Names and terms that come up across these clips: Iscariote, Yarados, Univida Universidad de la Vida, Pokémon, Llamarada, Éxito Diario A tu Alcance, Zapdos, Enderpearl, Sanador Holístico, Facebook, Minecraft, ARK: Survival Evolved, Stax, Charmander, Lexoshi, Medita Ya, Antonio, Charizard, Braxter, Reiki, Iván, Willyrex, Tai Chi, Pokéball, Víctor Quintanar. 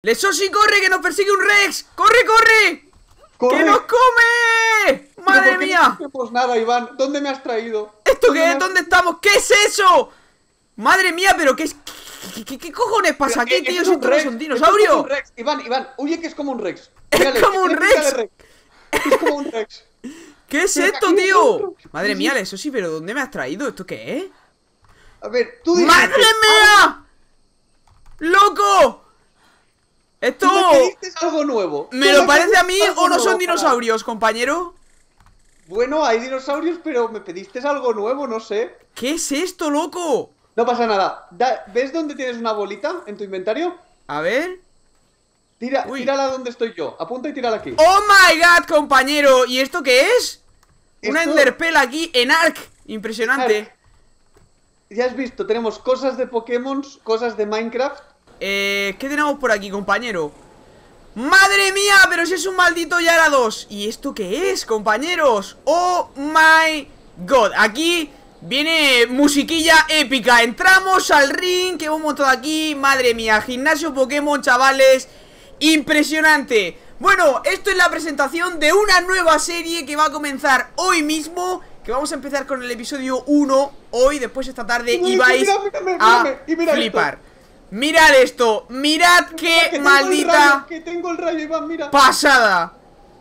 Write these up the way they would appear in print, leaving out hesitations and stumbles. Lexoshi, corre, que nos persigue un Rex. ¡Corre, corre! ¡Que nos come! ¡Madre mía! No pues nada, Iván. ¿Dónde me has traído? ¿Esto qué es? ¿Dónde estamos? ¿Qué es eso? ¡Madre mía! ¿Pero qué es? ¿Qué cojones pasa aquí, tío? ¿Esto no es un dinosaurio? Es como un Rex. Iván, huye, que es como un Rex. Mírale, es como un Rex. ¿Qué es esto, tío? Madre mía, Lexoshi, ¿pero dónde me has traído? ¿Esto qué es? A ver, tú dices... ¡Madre mía! ¡Loco! Esto... ¿Es algo nuevo? ¿Me lo parece a mí o no son dinosaurios, compañero? Bueno, hay dinosaurios, pero me pediste algo nuevo, no sé. ¿Qué es esto, loco? No pasa nada. ¿Ves dónde tienes una bolita en tu inventario? A ver... Tírala donde estoy yo. Apunta y tírala aquí. ¡Oh, my God, compañero! ¿Y esto qué es? ¿Esto? Una Enderpearl aquí en ARK. Impresionante. ARK. Ya has visto, tenemos cosas de Pokémon, cosas de Minecraft. ¿Qué tenemos por aquí, compañero? ¡Madre mía! ¡Pero si es un maldito Yarados! ¿Y esto qué es, compañeros? ¡Oh, my God! Aquí viene musiquilla épica. Entramos al ring que hemos montado aquí. ¡Madre mía! Gimnasio Pokémon, chavales. Impresionante. Bueno, esto es la presentación de una nueva serie que va a comenzar hoy mismo, que vamos a empezar con el episodio 1 hoy, después esta tarde, y vais a flipar. Mirad esto, mirad qué maldita pasada.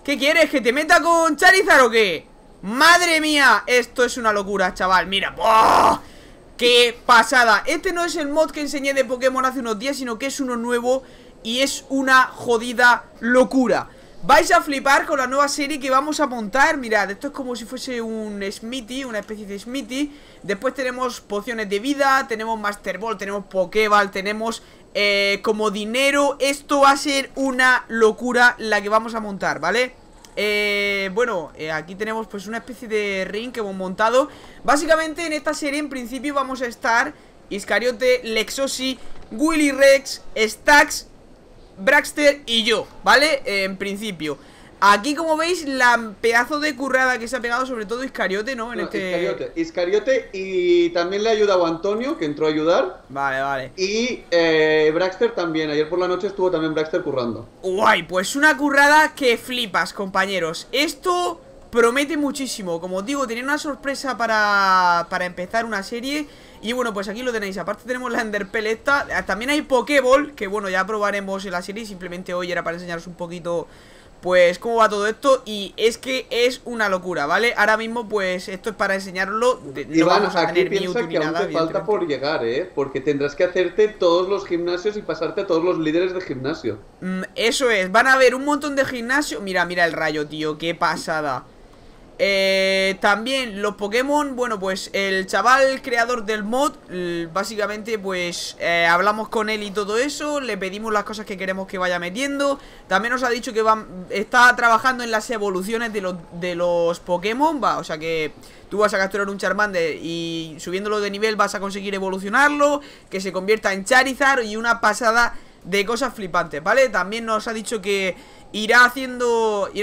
¿Qué quieres? ¿Que te meta con Charizard o qué? Madre mía, esto es una locura, chaval. Mira, ¡oh! ¡Qué pasada! Este no es el mod que enseñé de Pokémon hace unos días, sino que es uno nuevo. Y es una jodida locura. Vais a flipar con la nueva serie que vamos a montar. Mirad, esto es como si fuese un Smithy, una especie de Smithy. Después tenemos pociones de vida, tenemos Master Ball, tenemos Pokéball, tenemos como dinero. Esto va a ser una locura la que vamos a montar, ¿vale? Aquí tenemos pues una especie de ring que hemos montado. Básicamente en esta serie en principio vamos a estar Iscariote, Lexoshi, Willyrex, Stax, Braxter y yo, ¿vale? En principio. Aquí, como veis, la pedazo de currada que se ha pegado, sobre todo Iscariote, ¿no? Iscariote y también le ha ayudado a Antonio, que entró a ayudar. Vale, vale. Y Braxter también. Ayer por la noche estuvo también Braxter currando. Guay, pues una currada que flipas, compañeros. Esto promete muchísimo. Como os digo, tenía una sorpresa para empezar una serie. Y bueno, pues aquí lo tenéis. Aparte tenemos la Enderpearl esta. También hay Pokéball, que bueno, ya probaremos en la serie. Simplemente hoy era para enseñaros un poquito, pues, cómo va todo esto. Y es que es una locura, ¿vale? Ahora mismo, pues, esto es para enseñarlo. Iván, no aquí piensa que aún te falta por llegar, ¿eh? Porque tendrás que hacerte todos los gimnasios y pasarte a todos los líderes de gimnasio. Eso es, van a haber un montón de gimnasios. Mira, mira el rayo, tío, qué pasada. También los Pokémon, bueno, pues el chaval creador del mod, básicamente pues hablamos con él y todo eso, le pedimos las cosas que queremos que vaya metiendo. También nos ha dicho que está trabajando en las evoluciones de los Pokémon, o sea que tú vas a capturar un Charmander y subiéndolo de nivel vas a conseguir evolucionarlo, que se convierta en Charizard y una pasada de cosas flipantes, ¿vale? También nos ha dicho que irá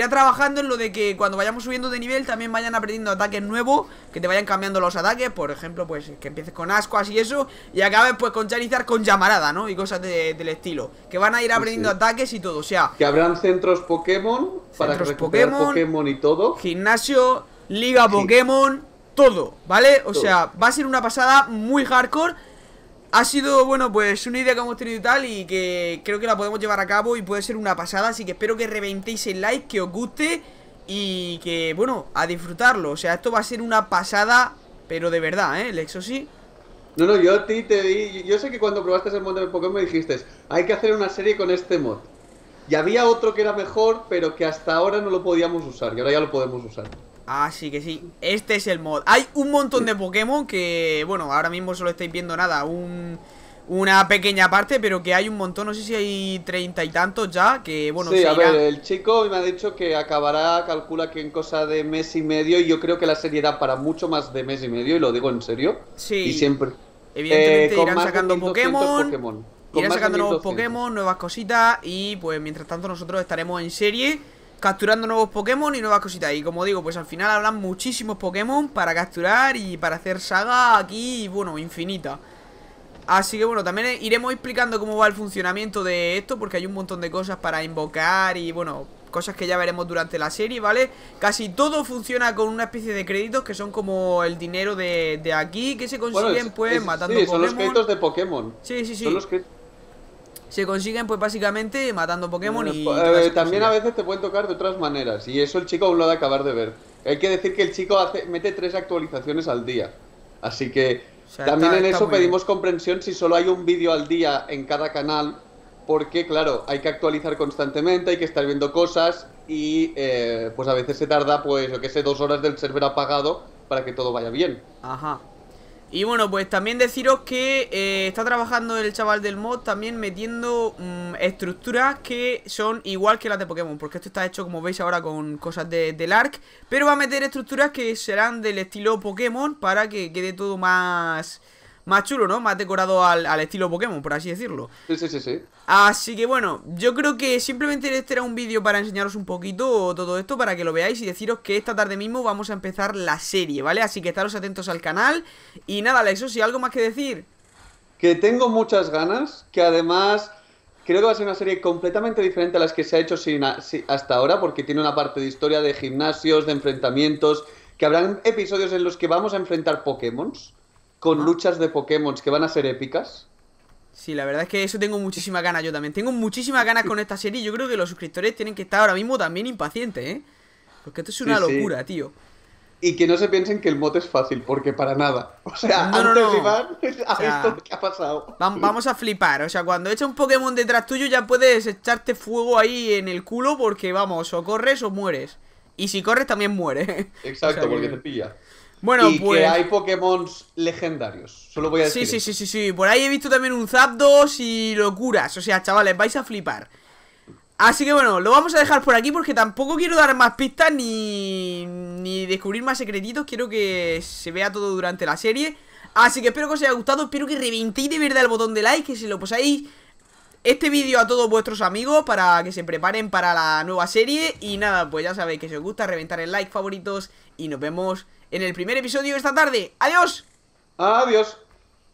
trabajando en lo de que cuando vayamos subiendo de nivel también vayan aprendiendo ataques nuevos, que te vayan cambiando los ataques. Por ejemplo, pues que empieces con Ascuas y eso, y acabes pues con Charizard, con Llamarada, ¿no? Y cosas del estilo, que van a ir aprendiendo ataques y todo, o sea, que habrán centros Pokémon para recuperar Pokémon y todo, gimnasio, liga Pokémon, todo, ¿vale? O sea, va a ser una pasada muy hardcore. Ha sido, bueno, pues una idea que hemos tenido y tal, y que creo que la podemos llevar a cabo y puede ser una pasada. Así que espero que reventéis el like, que os guste y que, bueno, a disfrutarlo. O sea, esto va a ser una pasada, pero de verdad, ¿eh, Lexoshi? No, yo a ti te vi. Yo sé que cuando probaste el mod de Pokémon me dijiste, hay que hacer una serie con este mod. Y había otro que era mejor, pero que hasta ahora no lo podíamos usar, y ahora ya lo podemos usar. Así que sí, este es el mod. Hay un montón de Pokémon que, bueno, ahora mismo solo estáis viendo nada, una pequeña parte, pero que hay un montón, no sé si hay 30 y tantos ya, que bueno... Sí, a ver, el chico me ha dicho que acabará, calcula que en cosa de mes y medio, y yo creo que la serie da para mucho más de mes y medio, y lo digo en serio. Sí, y siempre. Evidentemente irán sacando Pokémon, irán sacando nuevos Pokémon, nuevas cositas, y pues mientras tanto nosotros estaremos en serie capturando nuevos Pokémon y nuevas cositas. Y como digo, pues al final habrán muchísimos Pokémon para capturar y para hacer saga aquí, bueno, infinita. Así que bueno, también iremos explicando cómo va el funcionamiento de esto, porque hay un montón de cosas para invocar y bueno, cosas que ya veremos durante la serie, ¿vale? Casi todo funciona con una especie de créditos que son como el dinero de aquí, que se consiguen matando Pokémon. Sí, son los créditos de Pokémon. Sí. Son los que se consiguen pues básicamente matando Pokémon y... también a veces te pueden tocar de otras maneras, y eso el chico aún lo ha de acabar de ver. Hay que decir que el chico mete 3 actualizaciones al día. Así que también en eso pedimos comprensión si solo hay un vídeo al día en cada canal. Porque, claro, hay que actualizar constantemente, hay que estar viendo cosas y pues a veces se tarda, pues, yo que sé, 2 horas del server apagado para que todo vaya bien. Ajá. Y bueno, pues también deciros que está trabajando el chaval del mod también metiendo estructuras que son igual que las de Pokémon, porque esto está hecho, como veis ahora, con cosas del ARK, pero va a meter estructuras que serán del estilo Pokémon para que quede todo más chulo, ¿no? Más decorado al estilo Pokémon, por así decirlo. Sí. Así que bueno, yo creo que simplemente este era un vídeo para enseñaros un poquito todo esto, para que lo veáis y deciros que esta tarde mismo vamos a empezar la serie, ¿vale? Así que estaros atentos al canal. Y nada, Lexoshi, ¿algo más que decir? Que tengo muchas ganas, que además creo que va a ser una serie completamente diferente a las que se ha hecho hasta ahora, porque tiene una parte de historia, de gimnasios, de enfrentamientos, que habrán episodios en los que vamos a enfrentar Pokémon con luchas de Pokémon que van a ser épicas. Sí, la verdad es que eso tengo muchísimas ganas yo también. Tengo muchísimas ganas con esta serie. Yo creo que los suscriptores tienen que estar ahora mismo también impacientes, ¿eh? Porque esto es una locura, tío. Y que no se piensen que el mod es fácil, porque para nada. O sea, antes Iván esto que ha pasado. Vamos a flipar. O sea, cuando echa un Pokémon detrás tuyo ya puedes echarte fuego ahí en el culo, porque vamos, o corres o mueres. Y si corres también mueres. Exacto, o sea, porque te pilla. Bueno, y pues... que hay Pokémon legendarios, solo voy a decir. Sí, por ahí he visto también un Zapdos y locuras, o sea, chavales, vais a flipar. Así que bueno, lo vamos a dejar por aquí porque tampoco quiero dar más pistas ni descubrir más secretitos. Quiero que se vea todo durante la serie. Así que espero que os haya gustado, espero que reventéis de verdad el botón de like, que se lo posáis este vídeo a todos vuestros amigos para que se preparen para la nueva serie. Y nada, pues ya sabéis que si os gusta reventar el like, favoritos, y nos vemos en el primer episodio de esta tarde. ¡Adiós! ¡Adiós!